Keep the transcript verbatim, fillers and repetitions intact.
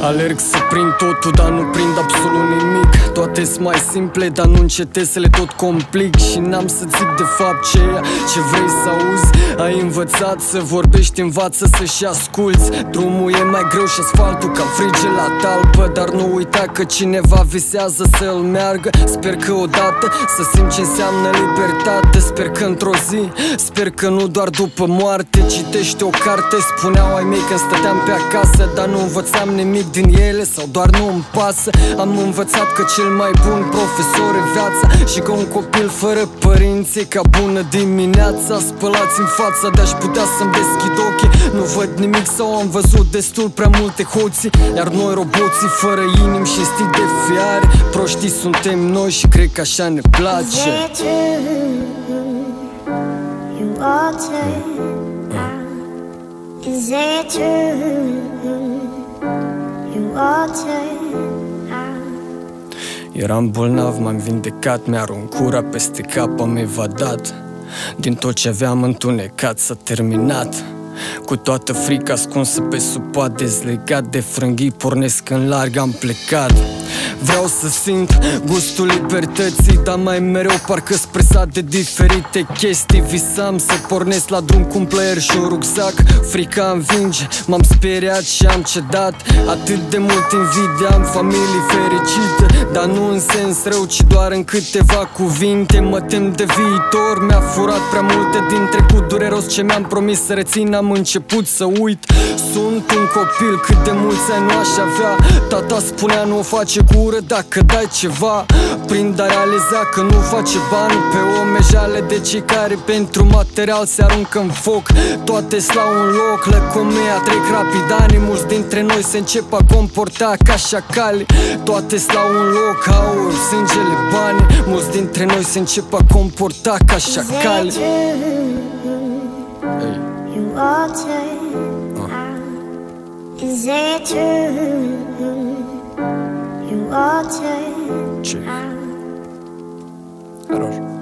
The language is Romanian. Alerg să prind totul, dar nu prind absolut nimic. Toate sunt mai simple, dar nu încetez să le tot complic. Și n-am să zic de fapt ceea ce vrei să auzi. Ai învățat să vorbești, învață să-și asculți. Drumul e mai greu și asfaltul ca frige la talpă, dar nu uita că cineva visează să-l meargă. Sper că odată să simt ce înseamnă libertate. Sper că într-o zi, sper că nu doar după moarte. Citește o carte, spuneau ai mei când stăteam pe acasă, dar nu învățam nimic din ele sau doar nu-mi pasă. Am învățat că cel mai bun profesor e viața, și că un copil fără părinți e ca bună dimineața. Spălați-mi fața, de-aș putea să-mi deschid ochii. Nu văd nimic sau am văzut destul prea multe hoții. Iar noi roboții fără inimi și stic de fiare, proștii suntem noi și cred că așa ne place. Is it true? You are turned out. Eram bolnav, m-am vindecat, mi-arunc cura peste cap, am evadat din tot ce aveam întunecat, s-a terminat. Cu toată frica ascunsă pe sub pat, dezlegat de frânghii, pornesc în larg, am plecat. Vreau să simt gustul libertății, dar mai mereu parcă sunt presat de diferite chestii. Visam să pornesc la drum cu un player și un rucsac. Frica învinge, m-am speriat și am cedat. Atât de mult invidie, am familii fericite, dar nu în sens rău, ci doar în câteva cuvinte. Mă tem de viitor, mi-a furat prea multe din trecut. Dureros ce mi-am promis să rețin, am început să uit. Sunt un copil, cât de mulți ani nu aș avea. Tata spunea nu o face cu ură dacă dai ceva. Prind a realiza că nu face bani pe omejale de cei care pentru material se aruncă în foc. Toate-s la un loc, lăcomea trec rapid ani. Mulți dintre noi se încep a comporta ca șacali. Toate-s la un loc, aur, sângele, bani. Mulți dintre noi se încep a comporta ca șacali. Is it true? You are turned out.